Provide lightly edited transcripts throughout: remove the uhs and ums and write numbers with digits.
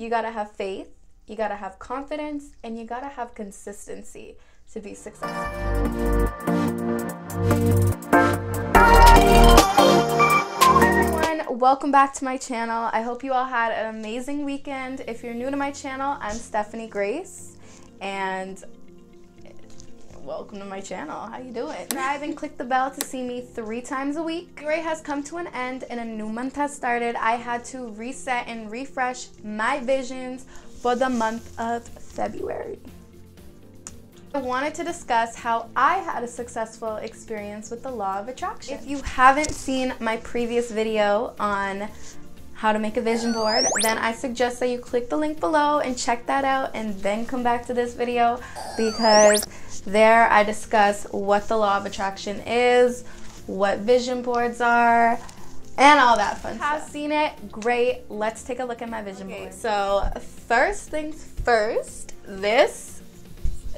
You gotta have faith, you gotta have confidence, and you gotta have consistency to be successful. Welcome back to my channel. I hope you all had an amazing weekend. If you're new to my channel, I'm Stephanie Grace, and welcome to my channel. How you doing? Subscribe and click the bell to see me 3 times a week. January has come to an end and a new month has started. I had to reset and refresh my visions for the month of February. I wanted to discuss how I had a successful experience with the law of attraction. If you haven't seen my previous video on how to make a vision board, then I suggest that you click the link below and check that out and then come back to this video, because there I discuss what the law of attraction is, what vision boards are, and all that fun stuff. Have seen it? Great. Let's take a look at my vision board. So first things first, this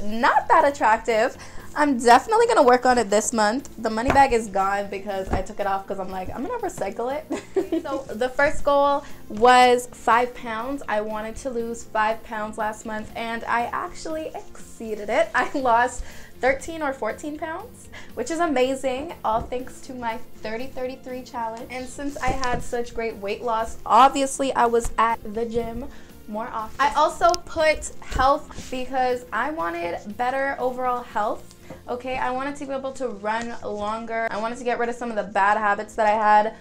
not that attractive. I'm definitely gonna work on it this month. The money bag is gone because I took it off because I'm like, I'm gonna recycle it. So the first goal was 5 pounds. I wanted to lose 5 pounds last month, and I actually exceeded it. I lost 13 or 14 pounds, which is amazing, all thanks to my 30-33 challenge. And since I had such great weight loss, obviously I was at the gym more often. I also put health because I wanted better overall health, okay? I wanted to be able to run longer. I wanted to get rid of some of the bad habits that I had.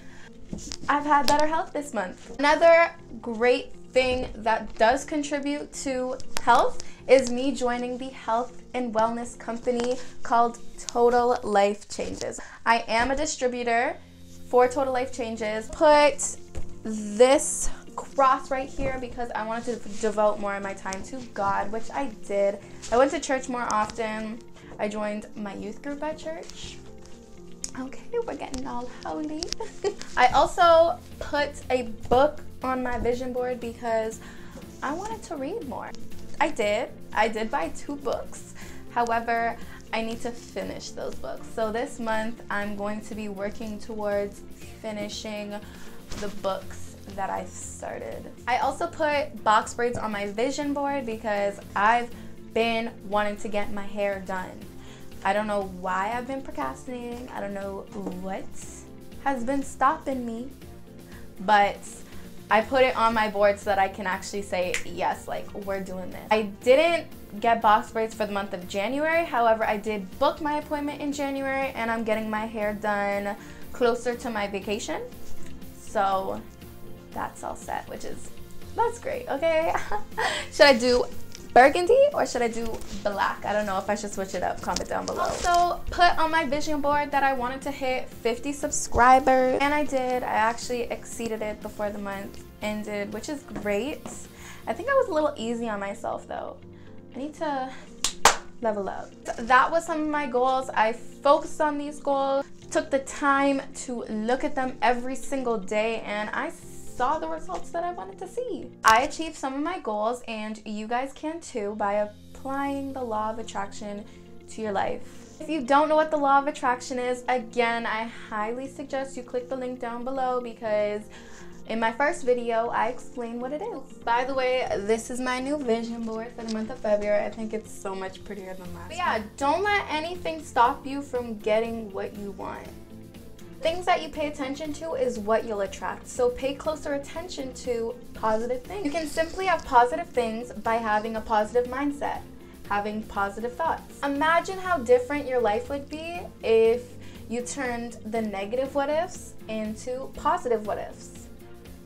I've had better health this month. Another great thing that does contribute to health is me joining the health and wellness company called Total Life Changes. I am a distributor for Total Life Changes. Put this cross right here because I wanted to devote more of my time to God, which I did. I went to church more often. I joined my youth group at church. Okay, we're getting all holy. I also put a book on my vision board because I wanted to read more. I did buy 2 books. However, I need to finish those books. So this month I'm going to be working towards finishing the books that I've started. I also put box braids on my vision board because I've been wanting to get my hair done. I don't know why I've been procrastinating. I don't know what has been stopping me, but I put it on my board so that I can actually say, yes, like, we're doing this. I didn't get box braids for the month of January. However, I did book my appointment in January, and I'm getting my hair done closer to my vacation. So that's all set, which is, that's great, okay? Should I do burgundy or should I do black? I don't know if I should switch it up. Comment down below. Also put on my vision board that I wanted to hit 50 subscribers, and I did. I actually exceeded it before the month ended, which is great. I think I was a little easy on myself though. I need to level up. That was some of my goals. I focused on these goals, took the time to look at them every single day, and I saw the results that I wanted to see. I achieved some of my goals, and you guys can too by applying the law of attraction to your life. If you don't know what the law of attraction is, again, I highly suggest you click the link down below because in my first video, I explained what it is. By the way, this is my new vision board for the month of February. I think it's so much prettier than last. But yeah, don't let anything stop you from getting what you want. Things that you pay attention to is what you'll attract. So pay closer attention to positive things. You can simply have positive things by having a positive mindset, having positive thoughts. Imagine how different your life would be if you turned the negative what-ifs into positive what-ifs.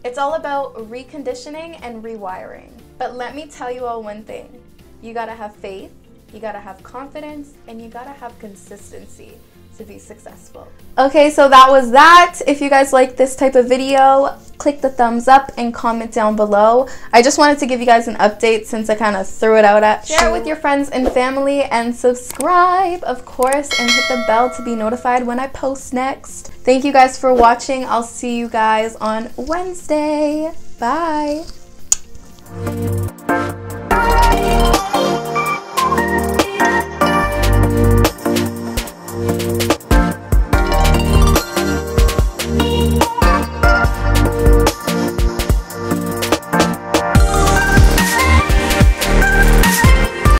It's all about reconditioning and rewiring. But let me tell you all one thing. You gotta have faith, you gotta have confidence, and you gotta have consistency to be successful. Okay, so that was that. If you guys like this type of video, click the thumbs up and comment down below. I just wanted to give you guys an update since I kind of threw it out at you. Share with your friends and family and subscribe, of course, and hit the bell to be notified when I post next. Thank you guys for watching. I'll see you guys on Wednesday. Bye.